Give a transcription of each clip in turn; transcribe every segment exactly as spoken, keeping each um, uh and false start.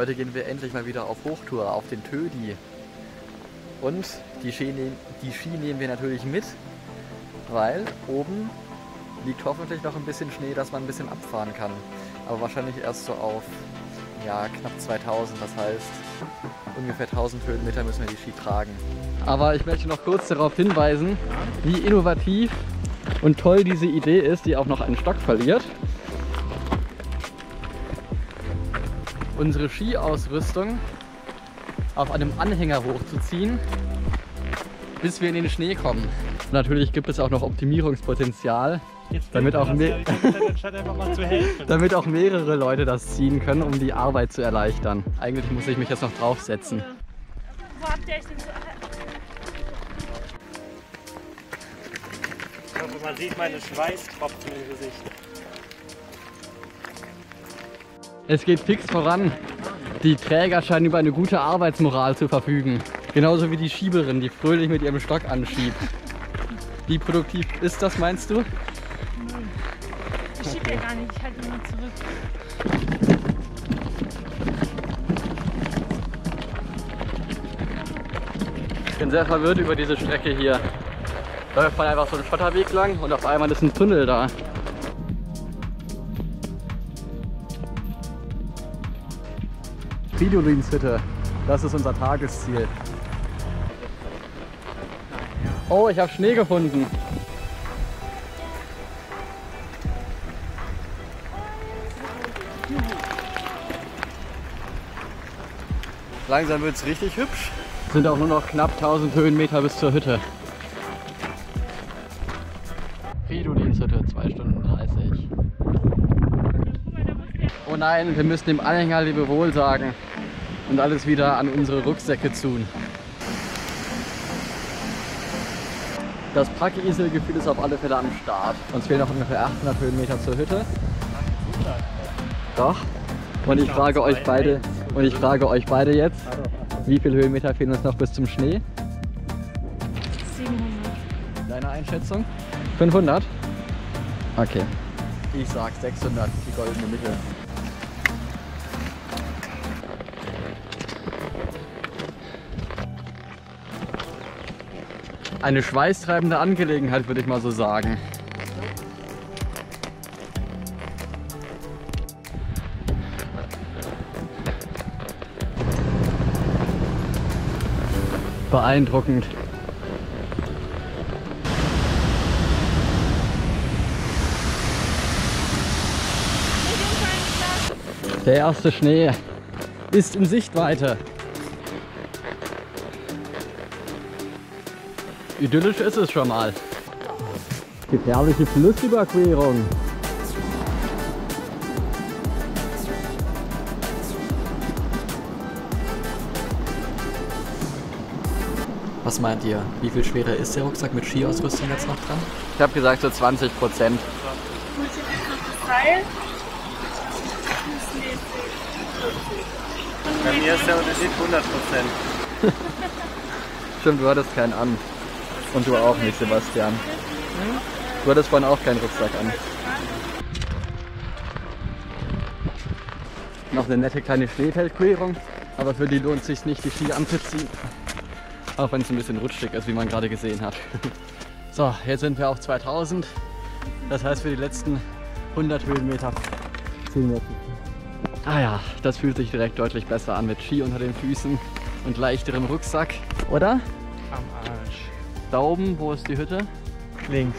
Heute gehen wir endlich mal wieder auf Hochtour, auf den Tödi. Und die Ski, nehm, die Ski nehmen wir natürlich mit, weil oben liegt hoffentlich noch ein bisschen Schnee, dass man ein bisschen abfahren kann. Aber wahrscheinlich erst so auf ja, knapp zweitausend, das heißt ungefähr tausend Höhenmeter müssen wir die Ski tragen. Aber ich möchte noch kurz darauf hinweisen, wie innovativ und toll diese Idee ist, die auch noch einen Stock verliert. Unsere Skiausrüstung auf einem Anhänger hochzuziehen, bis wir in den Schnee kommen. Und natürlich gibt es auch noch Optimierungspotenzial, damit auch, me damit auch mehrere Leute das ziehen können, um die Arbeit zu erleichtern. Eigentlich muss ich mich jetzt noch draufsetzen. Also man sieht meine Schweißtropfen im Gesicht. Es geht fix voran. Die Träger scheinen über eine gute Arbeitsmoral zu verfügen. Genauso wie die Schieberin, die fröhlich mit ihrem Stock anschiebt. Wie produktiv ist das, meinst du? Nein. Ich schiebe ja gar nicht, ich halte ihn nur zurück. Ich bin sehr verwirrt über diese Strecke hier. Da läuft man einfach so einen Schotterweg lang und auf einmal ist ein Tunnel da. Fridolinshütte, das ist unser Tagesziel. Oh, ich habe Schnee gefunden. Langsam wird es richtig hübsch. Es sind auch nur noch knapp tausend Höhenmeter bis zur Hütte. Fridolinshütte, zwei Stunden dreißig. Oh nein, wir müssen dem Anhänger Lebewohl sagen und alles wieder an unsere Rucksäcke tun. Das Packiselgefühl ist auf alle Fälle am Start. Uns fehlen noch ungefähr achthundert Höhenmeter zur Hütte. Doch. Und ich frage euch beide, und ich frage euch beide jetzt, wie viele Höhenmeter fehlen uns noch bis zum Schnee? siebenhundert. Deine Einschätzung? fünfhundert? Okay. Ich sag sechshundert, die goldene Mitte. Eine schweißtreibende Angelegenheit, würde ich mal so sagen. Beeindruckend. Der erste Schnee ist in Sichtweite. Idyllisch ist es schon mal. Gefährliche Flussüberquerung. Was meint ihr? Wie viel schwerer ist der Rucksack mit Skiausrüstung jetzt noch dran? Ich habe gesagt so zwanzig Prozent. Bei mir ist der Unterschied hundert Prozent. Stimmt, du hattest keinen an. Und du auch nicht, Sebastian. Du hattest vorhin auch keinen Rucksack an. Noch eine nette kleine Schneefeldquerung, aber für die lohnt es sich nicht, die Ski anzuziehen. Auch wenn es ein bisschen rutschig ist, wie man gerade gesehen hat. So, jetzt sind wir auf zweitausend. Das heißt, für die letzten hundert Höhenmeter ziehen wir. Ah ja, das fühlt sich direkt deutlich besser an mit Ski unter den Füßen und leichterem Rucksack, oder? Am Arsch. Da oben, wo ist die Hütte? Links.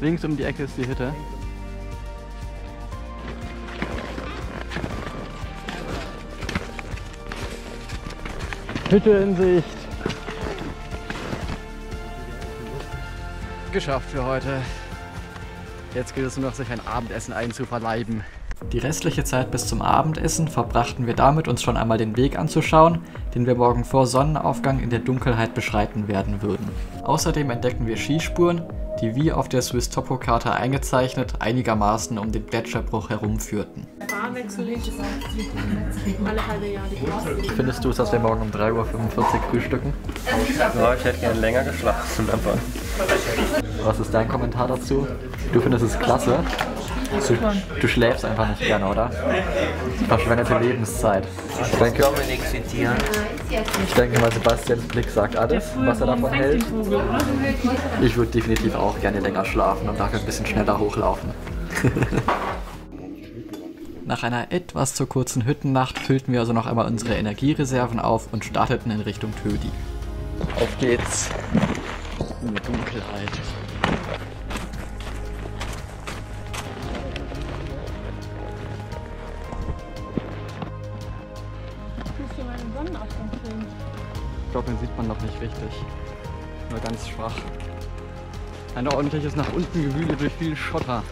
Links um die Ecke ist die Hütte. Hütte in Sicht. Geschafft für heute. Jetzt gilt es nur noch, sich ein Abendessen einzuverleiben. Die restliche Zeit bis zum Abendessen verbrachten wir damit, uns schon einmal den Weg anzuschauen, den wir morgen vor Sonnenaufgang in der Dunkelheit beschreiten werden würden. Außerdem entdeckten wir Skispuren, die wie auf der Swiss Topo-Karte eingezeichnet einigermaßen um den Bletscherbruch herumführten. Findest du es, dass wir morgen um drei Uhr fünfundvierzig frühstücken? Ja, ich hätte gerne länger geschlafen davon. Was ist dein Kommentar dazu? Du findest es klasse. Du, du schläfst einfach nicht gerne, oder? Verschwendete Lebenszeit. Ich denke, ich denke mal, Sebastians Blick sagt alles, was er davon hält. Ich würde definitiv auch gerne länger schlafen und dafür ein bisschen schneller hochlaufen. Nach einer etwas zu kurzen Hüttennacht füllten wir also noch einmal unsere Energiereserven auf und starteten in Richtung Tödi. Auf geht's. Mit Dunkelheit. Ich glaube, den sieht man noch nicht richtig. Nur ganz schwach. Ein ordentliches nach unten Gewühle durch viel Schotter.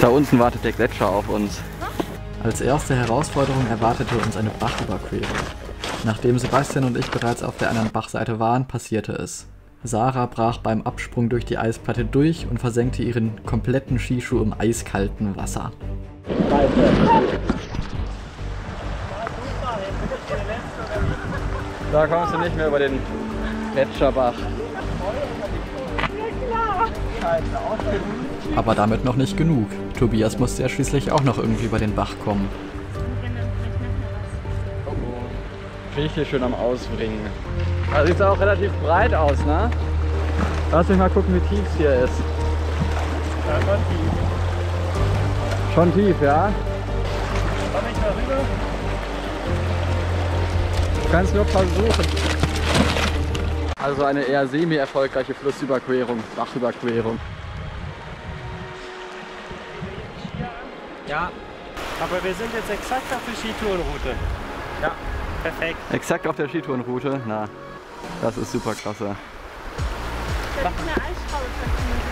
Da unten wartet der Gletscher auf uns. Als erste Herausforderung erwartete uns eine Bachüberquerung. Nachdem Sebastian und ich bereits auf der anderen Bachseite waren, passierte es. Sarah brach beim Absprung durch die Eisplatte durch und versenkte ihren kompletten Skischuh im eiskalten Wasser. Da kommst du nicht mehr über den Gletscherbach. Aber damit noch nicht genug. Tobias musste ja schließlich auch noch irgendwie über den Bach kommen. Ich bin hier schön am Ausbringen. Da sieht es auch relativ breit aus, ne? Lass mich mal gucken, wie tief es hier ist. Ja, schon tief. Schon tief, ja? Komm ich mal rüber? Du kannst nur versuchen. Also eine eher semi-erfolgreiche Flussüberquerung, Bachüberquerung. Ja, aber wir sind jetzt exakt auf der Skitourenroute. Ja, perfekt. Exakt auf der Skitourenroute? Na, das ist super klasse. Ich hab eine Eisschraube verziehen.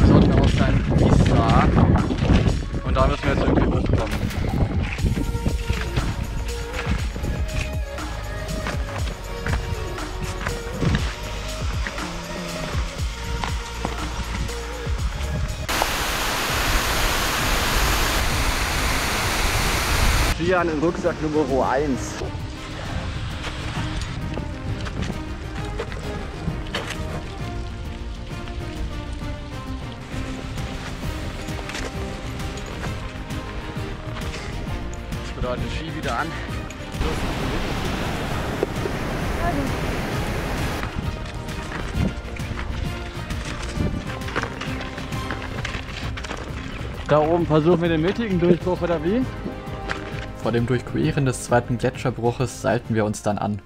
Das sollte auch sein Pizza. Und da müssen wir jetzt irgendwie hochkommen. In Rucksack Nummer eins. Das bedeutet Ski wieder an. Da oben versuchen wir den mittigen Durchbruch oder wie? Vor dem Durchqueren des zweiten Gletscherbruches seilten wir uns dann an.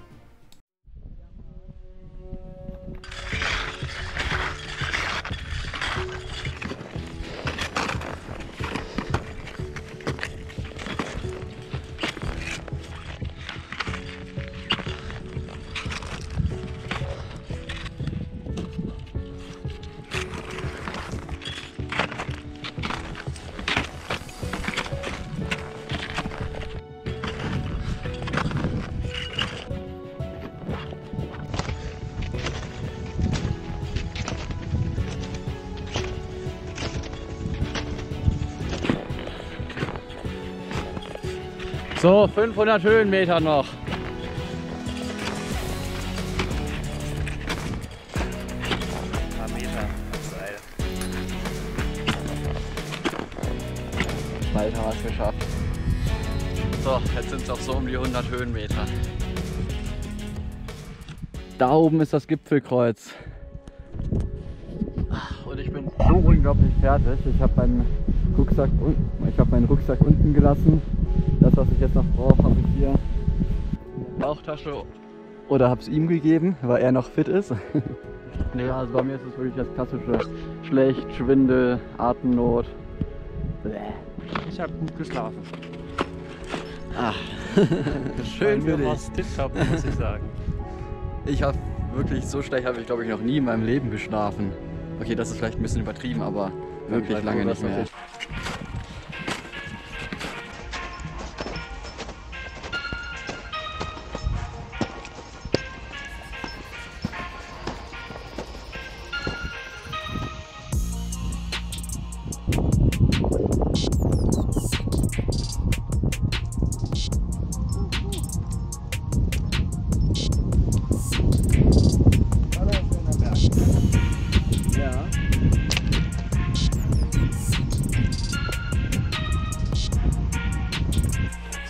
So, fünfhundert Höhenmeter noch. Ein paar Meter, geil. Bald haben wir es geschafft. So, jetzt sind es auch so um die hundert Höhenmeter. Da oben ist das Gipfelkreuz. Und ich bin so unglaublich fertig. Ich habe meinen Rucksack, ich hab meinen Rucksack unten gelassen. Das, was ich jetzt noch brauche, habe ich hier in der Bauchtasche oder habe es ihm gegeben, weil er noch fit ist. Nee, also bei mir ist es wirklich das klassische schlecht, Schwindel, Atemnot. Bläh. Ich habe gut geschlafen. Ach, schön für dich. War's tipptopp, muss ich sagen. Ich habe wirklich, so schlecht habe ich glaube ich noch nie in meinem Leben geschlafen. Okay, das ist vielleicht ein bisschen übertrieben, aber wirklich ja, lange nicht mehr.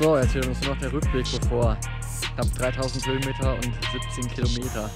So, jetzt wird uns noch der Rückweg bevor. Knapp dreitausend Höhenmeter und siebzehn Kilometer.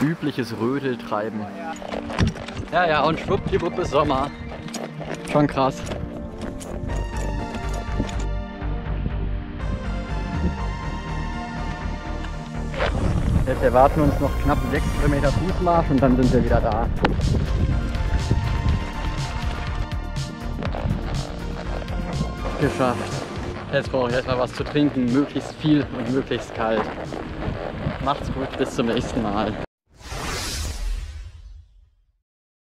Übliches Rödeltreiben. Ja, ja, und schwuppdiwupp ist Sommer. Schon krass. Jetzt erwarten uns noch knapp sechs Kilometer Fußmarsch und dann sind wir wieder da. Geschafft. Jetzt brauche ich erstmal was zu trinken, möglichst viel und möglichst kalt. Macht's gut, bis zum nächsten Mal.